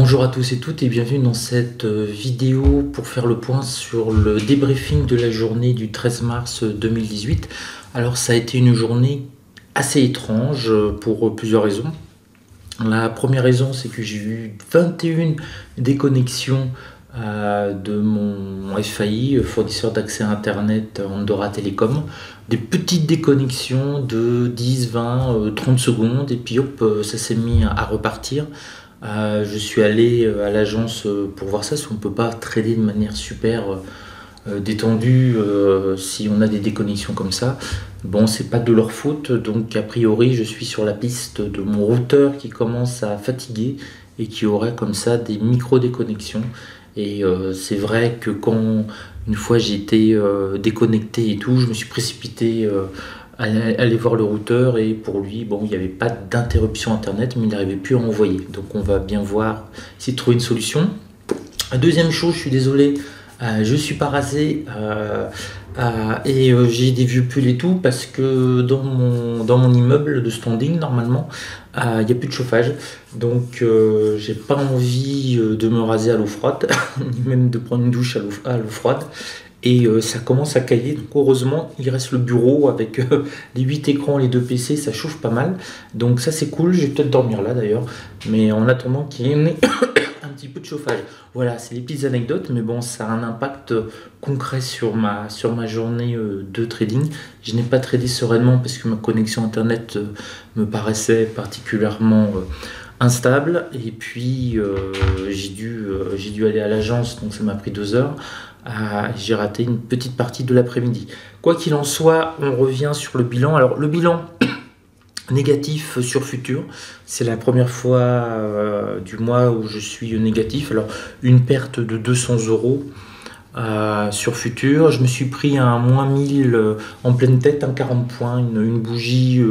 Bonjour à tous et toutes et bienvenue dans cette vidéo pour faire le point sur le débriefing de la journée du 13 mars 2018. Alors ça a été une journée assez étrange pour plusieurs raisons. La première raison, c'est que j'ai eu 21 déconnexions de mon FAI, fournisseur d'accès à internet Andorra Télécom, des petites déconnexions de 10, 20, 30 secondes et puis hop, ça s'est mis à repartir. Je suis allé à l'agence pour voir ça, parce qu'on ne peut pas trader de manière super détendue si on a des déconnexions comme ça. Bon, c'est pas de leur faute, donc a priori je suis sur la piste de mon routeur qui commence à fatiguer et qui aurait comme ça des micro-déconnexions. Et c'est vrai que quand une fois j'étais déconnecté et tout, je me suis précipité aller voir le routeur, et pour lui, bon, il n'y avait pas d'interruption internet, mais il n'arrivait plus à envoyer. Donc on va bien voir s'il trouve une solution. Deuxième chose, je suis désolé, je suis pas rasé et j'ai des vieux pulls et tout, parce que dans mon immeuble de standing, normalement, il n'y a plus de chauffage. Donc j'ai pas envie de me raser à l'eau froide, ni même de prendre une douche à l'eau froide. Et ça commence à cailler, donc heureusement il reste le bureau avec les 8 écrans, les 2 PC, ça chauffe pas mal, donc ça c'est cool. Je vais peut-être dormir là d'ailleurs, mais en attendant qu'il y ait un petit peu de chauffage. Voilà, c'est les petites anecdotes, mais bon, ça a un impact concret sur ma journée de trading. Je n'ai pas tradé sereinement parce que ma connexion internet me paraissait particulièrement instable, et puis j'ai dû aller à l'agence, donc ça m'a pris 2 heures. J'ai raté une petite partie de l'après-midi. Quoi qu'il en soit, on revient sur le bilan. Alors le bilan négatif sur futur, c'est la première fois du mois où je suis négatif. Alors une perte de 200 € sur futur. Je me suis pris un moins 1000 en pleine tête, un 40 points, une bougie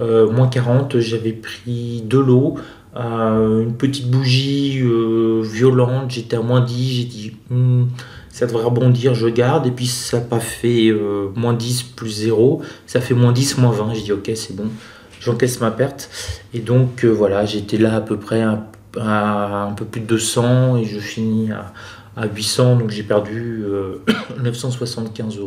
moins 40. J'avais pris de l'eau, une petite bougie violente, j'étais à moins 10, j'ai dit ça devrait rebondir, je garde, et puis ça n'a pas fait moins 10 plus 0, ça fait moins 10 moins 20, j'ai dit ok c'est bon, j'encaisse ma perte, et donc voilà, j'étais là à peu près à un peu plus de 200 et je finis à 800, donc j'ai perdu 975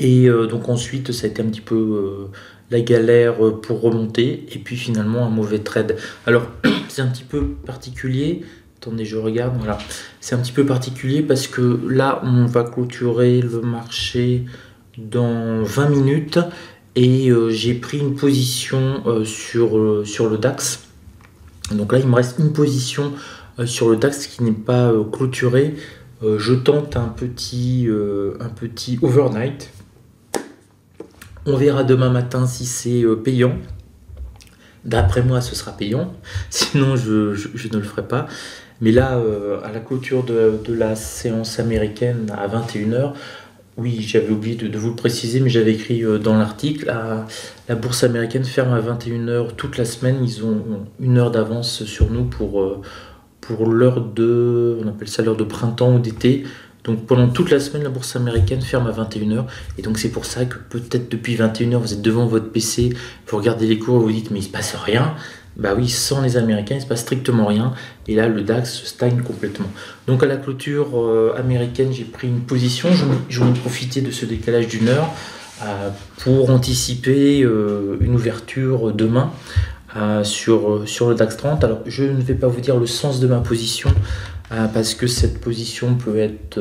€. Et donc ensuite ça a été un petit peu la galère pour remonter, et puis finalement un mauvais trade. Alors c'est un petit peu particulier, attendez je regarde, voilà, c'est un petit peu particulier parce que là on va clôturer le marché dans 20 minutes et j'ai pris une position sur le DAX, donc là il me reste une position sur le DAX qui n'est pas clôturée. Je tente un petit overnight. On verra demain matin si c'est payant. D'après moi, ce sera payant. Sinon, je ne le ferai pas. Mais là, à la clôture de la séance américaine à 21 h, oui, j'avais oublié de vous le préciser, mais j'avais écrit dans l'article, la bourse américaine ferme à 21 h toute la semaine. Ils ont une heure d'avance sur nous pour l'heure de, on appelle ça l'heure de printemps ou d'été. Donc pendant toute la semaine, la bourse américaine ferme à 21 h. Et donc c'est pour ça que peut-être depuis 21 h, vous êtes devant votre PC, vous regardez les cours et vous dites mais il se passe rien. Bah oui, sans les Américains, il se passe strictement rien. Et là, le DAX stagne complètement. Donc à la clôture américaine, j'ai pris une position. Je vais profiter de ce décalage d'une heure pour anticiper une ouverture demain sur le DAX 30. Alors je ne vais pas vous dire le sens de ma position, parce que cette position peut être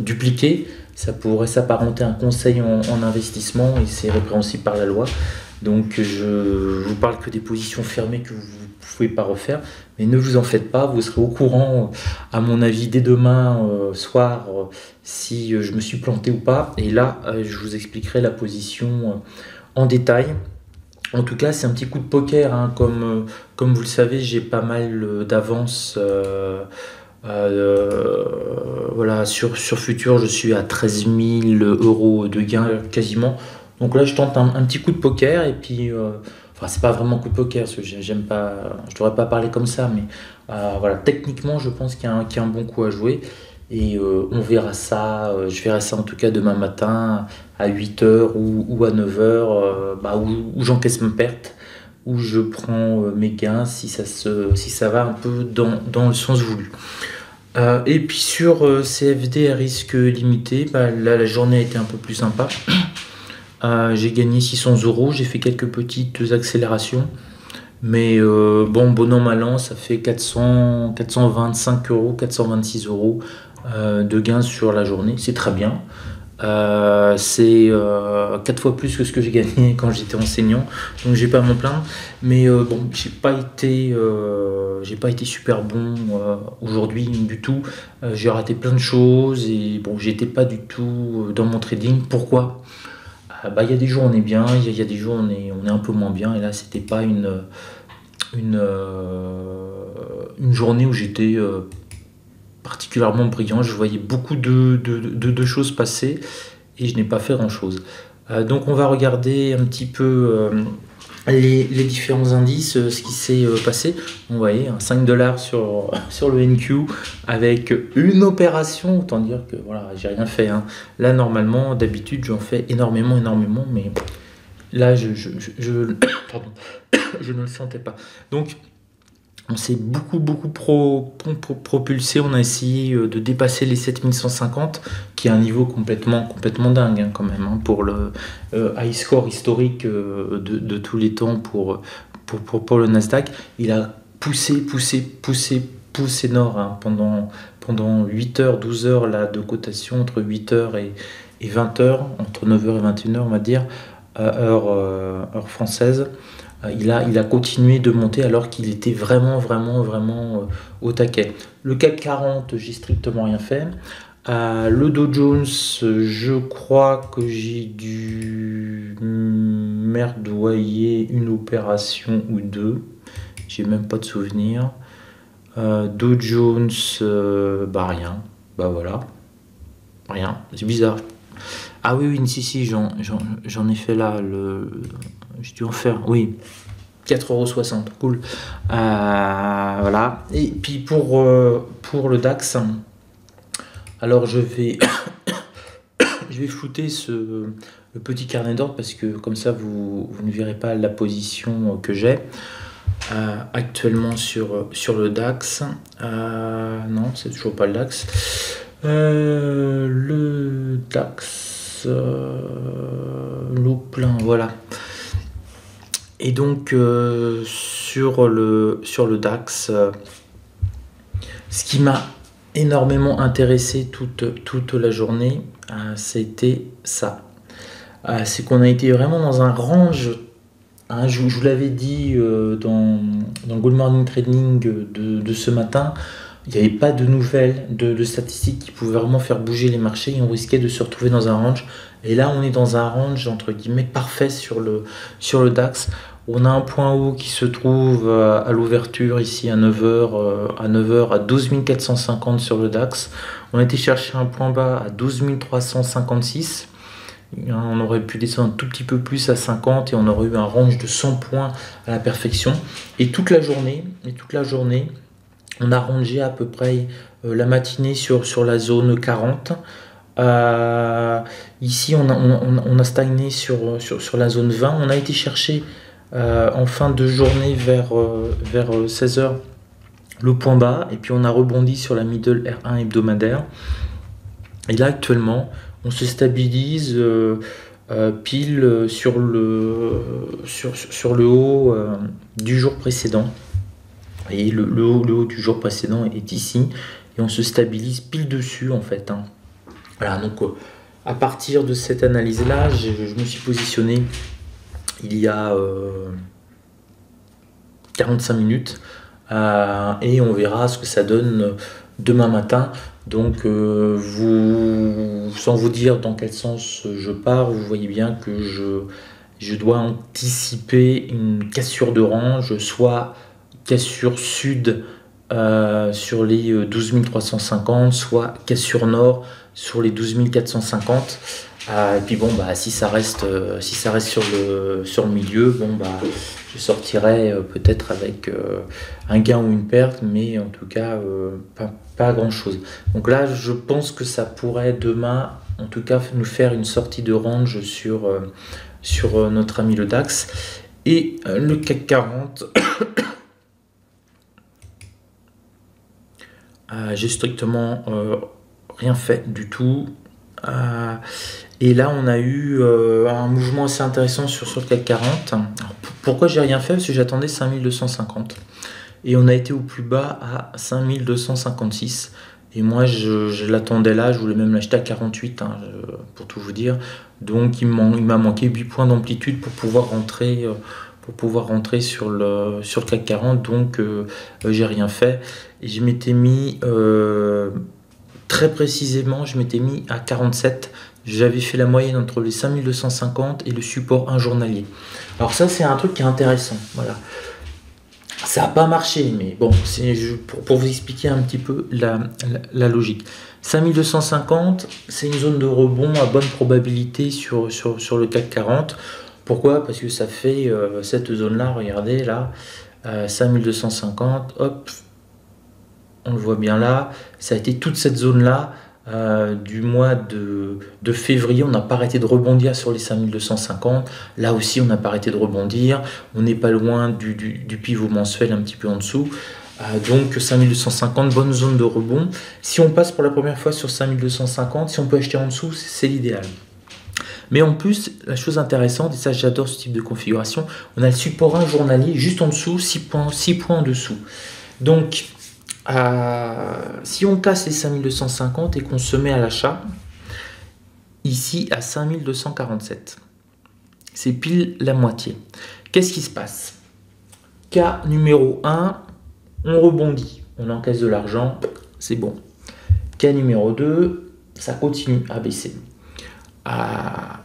dupliquée, ça pourrait s'apparenter à un conseil en investissement et c'est répréhensible par la loi. Donc je vous parle que des positions fermées que vous ne pouvez pas refaire, mais ne vous en faites pas, vous serez au courant à mon avis dès demain soir si je me suis planté ou pas, et là je vous expliquerai la position en détail. En tout cas, c'est un petit coup de poker, hein. Comme vous le savez, j'ai pas mal d'avance voilà, sur futur. Je suis à 13 000 € de gain quasiment. Donc là, je tente un petit coup de poker et puis... Enfin, c'est pas vraiment coup de poker, parce que j'aime pas, je devrais pas parler comme ça, mais voilà, techniquement, je pense qu'il y a un bon coup à jouer. Et on verra ça, je verrai ça en tout cas demain matin à 8 h ou à 9 h, où j'encaisse ma perte où je prends mes gains si ça va un peu dans le sens voulu. Et puis sur CFD à risque limité, là la journée a été un peu plus sympa. J'ai gagné 600 €, j'ai fait quelques petites accélérations, mais bon an mal an, ça fait 425 €, 426 € de gains sur la journée. C'est très bien. C'est 4 fois plus que ce que j'ai gagné quand j'étais enseignant, donc j'ai pas à m'en plaindre, mais bon, j'ai pas été super bon aujourd'hui du tout. J'ai raté plein de choses et bon, j'étais pas du tout dans mon trading. Pourquoi? Bah, y a des jours on est bien, il y a des jours on est un peu moins bien, et là c'était pas une journée où j'étais particulièrement brillant. Je voyais beaucoup de choses passer et je n'ai pas fait grand chose. Donc on va regarder un petit peu les différents indices, ce qui s'est passé. On voyait un 5 $ sur le NQ avec une opération. Autant dire que voilà, j'ai rien fait, hein. Là normalement, d'habitude j'en fais énormément, mais là je ne le sentais pas. Donc on s'est beaucoup propulsé. On a essayé de dépasser les 7150, qui est un niveau complètement dingue, hein, quand même, hein, pour le high score historique de tous les temps pour le Nasdaq. Il a poussé nord, hein, pendant 8 heures, 12 heures là, de cotation, entre 8 heures et 20 heures, entre 9h et 21h, on va dire, heure française. Il a continué de monter alors qu'il était vraiment au taquet. Le CAC 40, j'ai strictement rien fait. Le Dow Jones, je crois que j'ai dû merdoyer une opération ou deux. J'ai même pas de souvenir. Dow Jones, bah rien. Bah voilà. Rien. C'est bizarre. Ah oui, si, j'en ai fait là le... J'ai dû en faire, oui, 4,60 €, cool. Voilà. Et puis pour le DAX, alors je vais flouter le petit carnet d'ordre, parce que comme ça vous ne verrez pas la position que j'ai actuellement sur le DAX. Non, c'est toujours pas le DAX. Le DAX, l'eau plein, voilà. Et donc sur le DAX, ce qui m'a énormément intéressé toute la journée, c'était ça. C'est qu'on a été vraiment dans un range, hein, je vous l'avais dit dans le Good Morning Trading de ce matin. Il n'y avait pas de nouvelles, de statistiques qui pouvaient vraiment faire bouger les marchés, et on risquait de se retrouver dans un range. Et là, on est dans un range entre guillemets parfait sur le DAX. On a un point haut qui se trouve à l'ouverture ici à 9h à 12 450 sur le DAX. On a été chercher un point bas à 12 356. On aurait pu descendre un tout petit peu plus à 50 et on aurait eu un range de 100 points à la perfection. Et toute la journée, on a rangé à peu près la matinée sur la zone 40. Ici, on a stagné sur la zone 20. On a été chercher en fin de journée vers 16h le point bas. Et puis, on a rebondi sur la middle R1 hebdomadaire. Et là, actuellement, on se stabilise pile sur le haut du jour précédent. Et le haut du jour précédent est ici, et on se stabilise pile dessus en fait, hein. Voilà, donc à partir de cette analyse là, je me suis positionné il y a 45 minutes et on verra ce que ça donne demain matin. Donc sans vous dire dans quel sens je pars, vous voyez bien que je dois anticiper une cassure de range, soit cassure sud sur les 12 350, soit cassure nord sur les 12 450. Et puis bon, bah, si ça reste sur le milieu, bon, bah, je sortirai peut-être avec un gain ou une perte, mais en tout cas pas grand chose. Donc là, je pense que ça pourrait demain, en tout cas, nous faire une sortie de range sur notre ami le DAX. et le CAC 40. J'ai strictement rien fait du tout. Et là on a eu un mouvement assez intéressant sur le CAC 40. Alors, pourquoi j'ai rien fait? Parce que j'attendais 5250 et on a été au plus bas à 5256, et moi je l'attendais là, je voulais même l'acheter à 48 hein, pour tout vous dire. Donc il m'a manqué 8 points d'amplitude pour pouvoir rentrer sur le CAC 40. Donc j'ai rien fait et je m'étais mis très précisément, je m'étais mis à 47. J'avais fait la moyenne entre les 5250 et le support 1 journalier. Alors ça, c'est un truc qui est intéressant. Voilà. Ça n'a pas marché, mais bon, c'est pour vous expliquer un petit peu la logique. 5250, c'est une zone de rebond à bonne probabilité sur le CAC 40. Pourquoi? Parce que ça fait cette zone-là, regardez, là, 5250, hop, on le voit bien là, ça a été toute cette zone-là. Du mois de février, on n'a pas arrêté de rebondir sur les 5250. Là aussi, on n'a pas arrêté de rebondir. On n'est pas loin du pivot mensuel, un petit peu en dessous. Donc 5250, bonne zone de rebond. Si on passe pour la première fois sur 5250, si on peut acheter en dessous, c'est l'idéal. Mais en plus, la chose intéressante, et ça j'adore ce type de configuration, on a le support 1 journalier juste en dessous, 6 points en dessous. Donc si on casse les 5250 et qu'on se met à l'achat ici à 5247, c'est pile la moitié. Qu'est-ce qui se passe? Cas numéro 1, on rebondit, on encaisse de l'argent, c'est bon. Cas numéro 2, ça continue à baisser.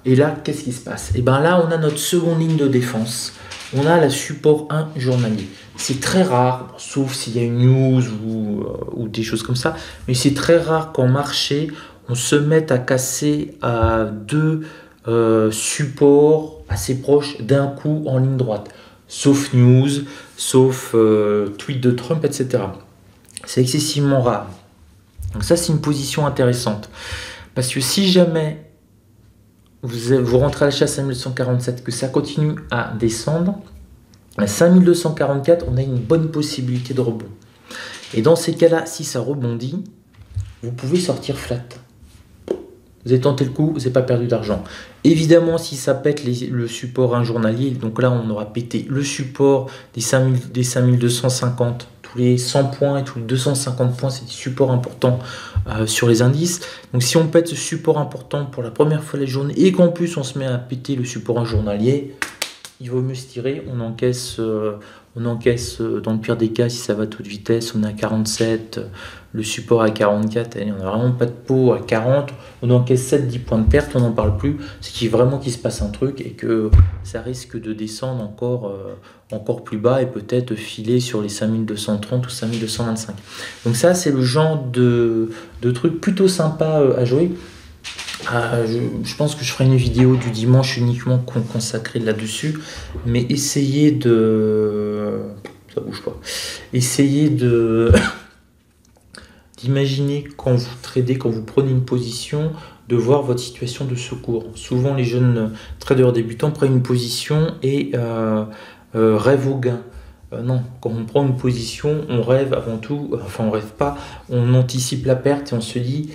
Et là, qu'est-ce qui se passe? Et bien là, on a notre seconde ligne de défense. On a la support 1 journalier. C'est très rare, sauf s'il y a une news ou des choses comme ça, mais c'est très rare qu'en marché, on se mette à casser à deux supports assez proches d'un coup en ligne droite. Sauf news, sauf tweet de Trump, etc. C'est excessivement rare. Donc ça, c'est une position intéressante. Parce que si jamais vous rentrez à l'achat à 5247, que ça continue à descendre, à 5244, on a une bonne possibilité de rebond. Et dans ces cas-là, si ça rebondit, vous pouvez sortir flat. Vous avez tenté le coup, vous n'avez pas perdu d'argent. Évidemment, si ça pète le support à un journalier, donc là, on aura pété le support des 5250. Tous les 100 points et tous les 250 points, c'est des supports importants sur les indices. Donc si on pète ce support important pour la première fois de la journée et qu'en plus on se met à péter le support en journalier, il vaut mieux se tirer. On encaisse, dans le pire des cas, si ça va à toute vitesse, on est à 47, le support à 44, allez, on n'a vraiment pas de peau à 40, on encaisse 7-10 points de perte, on n'en parle plus, c'est qu'il se passe un truc et que ça risque de descendre encore plus bas et peut-être filer sur les 5230 ou 5225. Donc ça, c'est le genre de truc plutôt sympa à jouer. Je pense que je ferai une vidéo du dimanche uniquement consacrée là-dessus, mais essayez de... ça bouge pas. Essayez de... d'imaginer quand vous tradez, quand vous prenez une position, de voir votre situation de secours. Souvent les jeunes traders débutants prennent une position et rêvent au gain. Non, quand on prend une position, on rêve avant tout, enfin on rêve pas, on anticipe la perte et on se dit...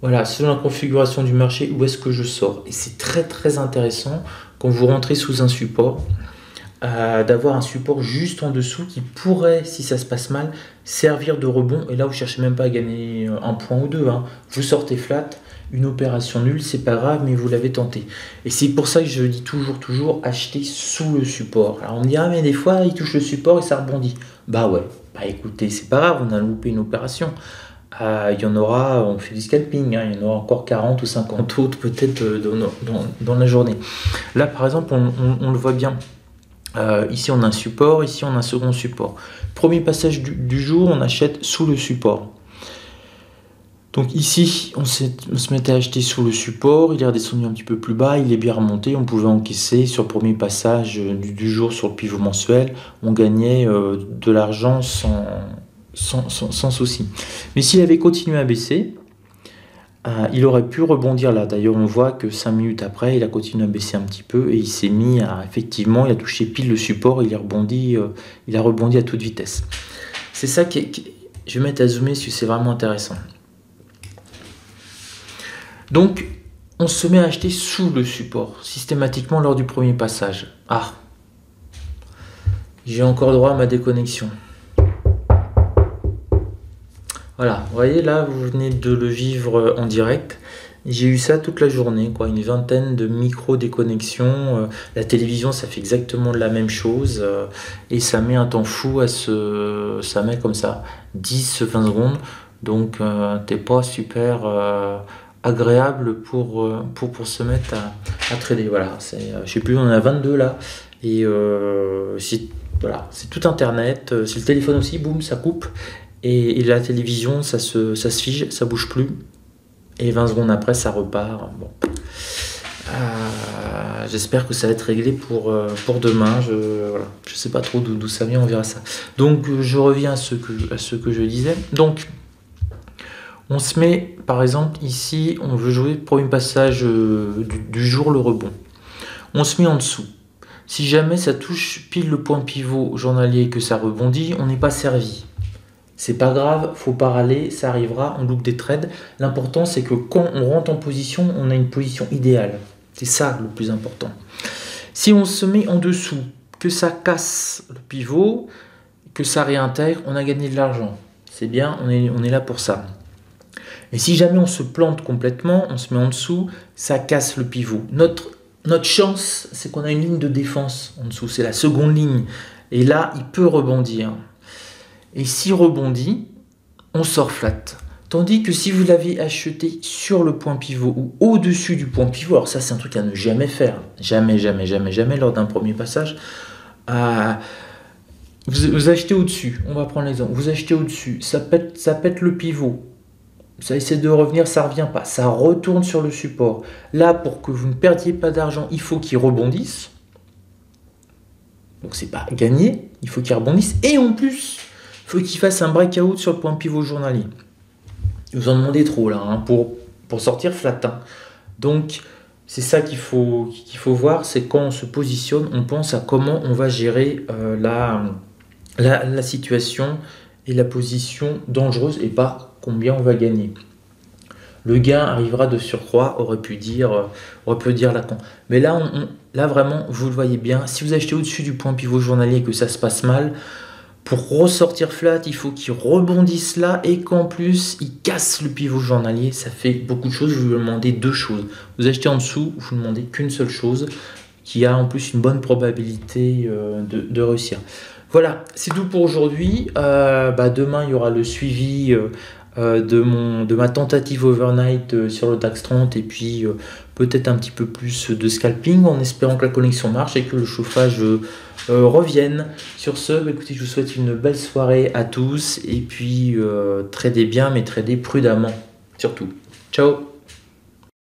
voilà, selon la configuration du marché, où est-ce que je sors? Et c'est très intéressant quand vous rentrez sous un support, d'avoir un support juste en dessous qui pourrait, si ça se passe mal, servir de rebond. Et là, vous ne cherchez même pas à gagner un point ou deux. Hein. Vous sortez flat, une opération nulle, c'est pas grave, mais vous l'avez tenté. Et c'est pour ça que je dis toujours, acheter sous le support. Alors on me dit, ah mais des fois, il touche le support et ça rebondit. Bah ouais, bah écoutez, c'est pas grave, on a loupé une opération. Il y en aura, on fait du scalping, hein, il y en aura encore 40 ou 50 autres peut-être dans la journée. Là par exemple, on le voit bien, ici on a un support, ici on a un second support. Premier passage du jour, on achète sous le support. Donc ici, on se mettait à acheter sous le support, il est redescendu un petit peu plus bas, il est bien remonté, on pouvait encaisser sur le premier passage du jour sur le pivot mensuel, on gagnait de l'argent sans souci. Mais s'il avait continué à baisser, Il aurait pu rebondir là. D'ailleurs, on voit que 5 minutes après, il a continué à baisser un petit peu et il s'est mis à, effectivement, il a touché pile le support, il est rebondi, il a rebondi à toute vitesse. C'est ça qui est, je vais mettre à zoomer si c'est vraiment intéressant. Donc, on se met à acheter sous le support, systématiquement lors du premier passage. Ah, j'ai encore droit à ma déconnexion. Voilà, vous voyez là, vous venez de le vivre en direct. J'ai eu ça toute la journée, quoi, une vingtaine de micro-déconnexions. La télévision, ça fait exactement la même chose. Et ça met un temps fou à se... Ça met comme ça, 10-20 secondes. Donc, t'es pas super agréable pour se mettre à trader. Voilà, je sais plus, on en a 22 là. Et voilà, c'est tout Internet. C'est le téléphone aussi, boum, ça coupe. Et la télévision, ça se fige, ça bouge plus. Et 20 secondes après, ça repart. Bon. J'espère que ça va être réglé pour demain. Je sais pas trop d'où ça vient, on verra ça. Donc, je reviens à ce que je disais. Donc, on se met, par exemple, ici, on veut jouer premier passage du jour, le rebond. On se met en dessous. Si jamais ça touche pile le point pivot journalier et que ça rebondit, on n'est pas servi. C'est pas grave, faut pas râler, ça arrivera, on loupe des trades. L'important, c'est que quand on rentre en position, on a une position idéale. C'est ça le plus important. Si on se met en dessous, que ça casse le pivot, que ça réintègre, on a gagné de l'argent. C'est bien, on est là pour ça. Et si jamais on se plante complètement, on se met en dessous, ça casse le pivot. Notre chance, c'est qu'on a une ligne de défense en dessous, c'est la seconde ligne. Et là, il peut rebondir. Et s'il rebondit, on sort flat. Tandis que si vous l'avez acheté sur le point pivot ou au-dessus du point pivot, alors ça c'est un truc à ne jamais faire, jamais, jamais, jamais, jamais lors d'un premier passage, vous achetez au-dessus, on va prendre l'exemple, vous achetez au-dessus, ça pète le pivot, ça essaie de revenir, ça ne revient pas, ça retourne sur le support. Là, pour que vous ne perdiez pas d'argent, il faut qu'il rebondisse, donc c'est pas gagné, il faut qu'il rebondisse, et en plus, faut qu'il fasse un breakout sur le point pivot journalier. Vous en demandez trop là, hein, pour sortir flat. Hein. Donc, c'est ça qu'il faut voir, c'est quand on se positionne, on pense à comment on va gérer la situation et la position dangereuse et pas combien on va gagner. Le gain arrivera de surcroît, aurait pu dire Lacan. Mais là, là vraiment, vous le voyez bien, si vous achetez au-dessus du point pivot journalier et que ça se passe mal, pour ressortir flat, il faut qu'il rebondisse là et qu'en plus, il casse le pivot journalier. Ça fait beaucoup de choses. Je vais vous demander deux choses. Vous achetez en dessous, vous ne demandez qu'une seule chose qui a en plus une bonne probabilité de réussir. Voilà, c'est tout pour aujourd'hui. Demain, il y aura le suivi de ma tentative overnight sur le DAX 30 et puis peut-être un petit peu plus de scalping en espérant que la connexion marche et que le chauffage revienne. Sur ce, écoutez, je vous souhaite une belle soirée à tous et puis tradez bien mais tradez prudemment surtout. Ciao.